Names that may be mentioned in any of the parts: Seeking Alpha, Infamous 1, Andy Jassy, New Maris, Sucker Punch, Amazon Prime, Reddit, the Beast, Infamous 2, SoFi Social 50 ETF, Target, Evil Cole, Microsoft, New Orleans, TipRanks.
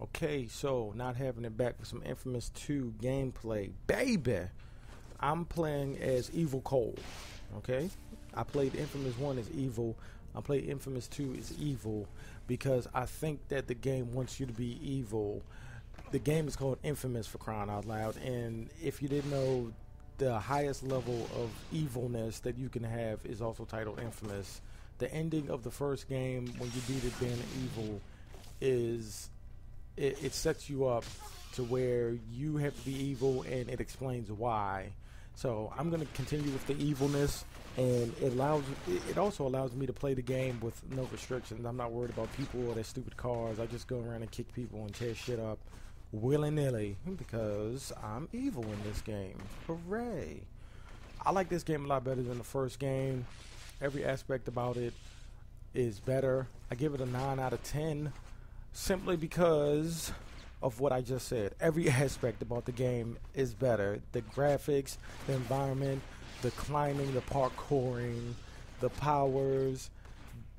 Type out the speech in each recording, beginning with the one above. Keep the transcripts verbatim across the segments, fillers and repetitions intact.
Okay, so not having it back for some Infamous two gameplay. Baby, I'm playing as Evil Cole, okay? I played Infamous one as Evil. I played Infamous two as Evil because I think that the game wants you to be evil. The game is called Infamous, for crying out loud, and if you didn't know, the highest level of evilness that you can have is also titled Infamous. The ending of the first game, when you beat it being evil, is... It, it sets you up to where you have to be evil, and it explains why. So I'm going to continue with the evilness, and it allows it also allows me to play the game with no restrictions. I'm not worried about people or their stupid cars. I just go around and kick people and tear shit up willy-nilly because I'm evil in this game. Hooray! I like this game a lot better than the first game. Every aspect about it is better. I give it a nine out of ten. Simply because of what I just said. Every aspect about the game is better. The graphics, the environment, the climbing, the parkouring, the powers,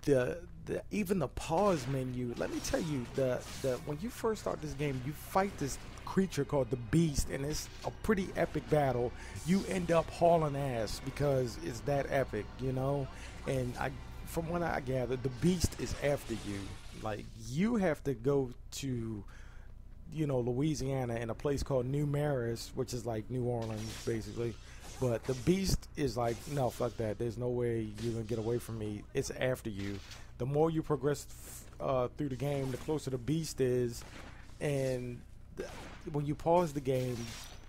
the, the even the pause menu. Let me tell you, the, the when you first start this game, you fight this creature called the Beast, and it's a pretty epic battle. You end up hauling ass because it's that epic, you know? And I, from what I gathered, the Beast is after you. Like, you have to go to, you know, Louisiana in a place called New Maris, which is like New Orleans, basically. But the Beast is like, no, fuck that. There's no way you're going to get away from me. It's after you. The more you progress uh, through the game, the closer the Beast is. And th when you pause the game,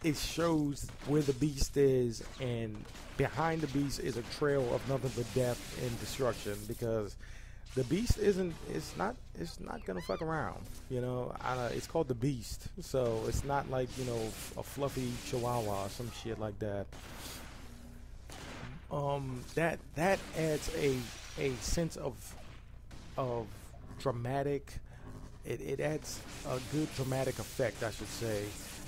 it shows where the Beast is. And behind the Beast is a trail of nothing but death and destruction because... The Beast isn't, it's not, it's not gonna fuck around, you know, uh, it's called the Beast, so it's not like, you know, a fluffy chihuahua or some shit like that. Um, that, that adds a, a sense of, of dramatic, it, it adds a good dramatic effect, I should say,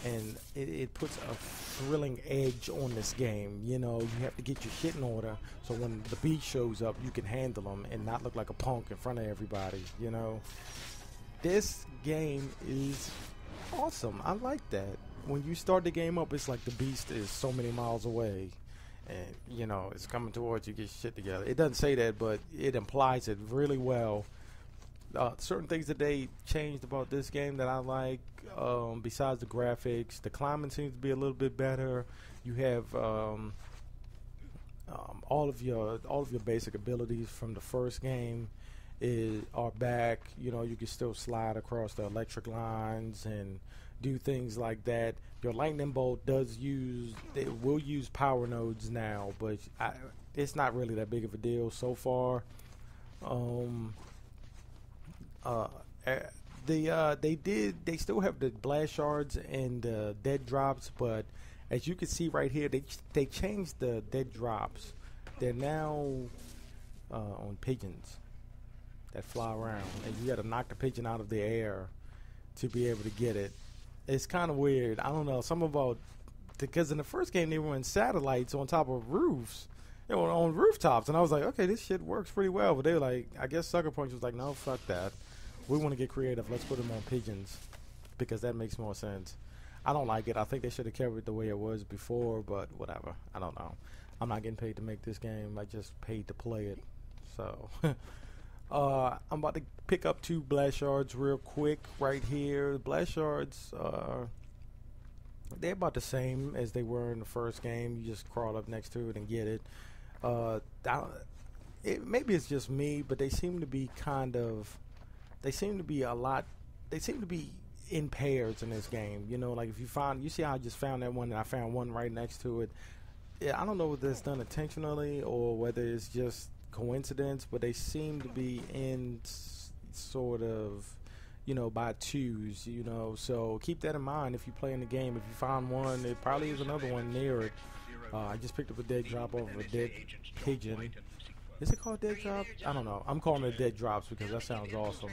and it, it puts a thrilling edge on this game. You know, you have to get your shit in order so when the Beast shows up, you can handle them and not look like a punk in front of everybody, you know. This game is awesome. I like that. When you start the game up, it's like the Beast is so many miles away and, you know, it's coming towards you. Get your shit together. It doesn't say that, but it implies it really well. Uh, certain things that they changed about this game that I like, um, besides the graphics, the climbing seems to be a little bit better. You have um, um, all of your all of your basic abilities from the first game is are back. You know, you can still slide across the electric lines and do things like that. Your lightning bolt does use it will use power nodes now, but I, it's not really that big of a deal so far. Um, Uh, the uh, they did they still have the blast shards and the uh, dead drops, but as you can see right here, they they changed the dead drops. They're now uh, on pigeons that fly around, and you got to knock the pigeon out of the air to be able to get it. It's kind of weird. I don't know. Some about because in the first game they were in satellites on top of roofs. They were on rooftops, and I was like, okay, this shit works pretty well. But they were like, I guess Sucker Punch was like, no, fuck that. We want to get creative. Let's put them on pigeons because that makes more sense. I don't like it. I think they should have kept it the way it was before, but whatever. I don't know. I'm not getting paid to make this game. I just paid to play it. So uh, I'm about to pick up two blast shards real quick right here. Blast shards are... Uh, they're about the same as they were in the first game. You just crawl up next to it and get it. Uh, it maybe it's just me, but they seem to be kind of... They seem to be a lot... They seem to be in pairs in this game. You know, like if you find... You see how I just found that one and I found one right next to it. Yeah, I don't know whether it's done intentionally or whether it's just coincidence, but they seem to be in s sort of... you know, by twos, you know, so keep that in mind if you play in the game. If you find one, there probably is another one near it. Uh, I just picked up a dead drop off of a dead pigeon, Is it called Dead Drop? I don't know. I'm calling it Dead Drops because that sounds awesome.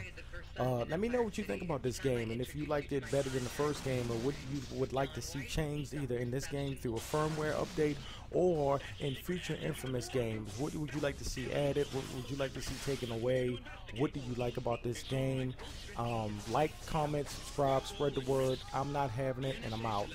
Uh, let me know what you think about this game, and if you liked it better than the first game, or what you would like to see changed either in this game through a firmware update or in future Infamous games. What would you like to see added? What would you like to see taken away? What do you like about this game? Um, like, comment, subscribe, spread the word. I'm not having it, and I'm out.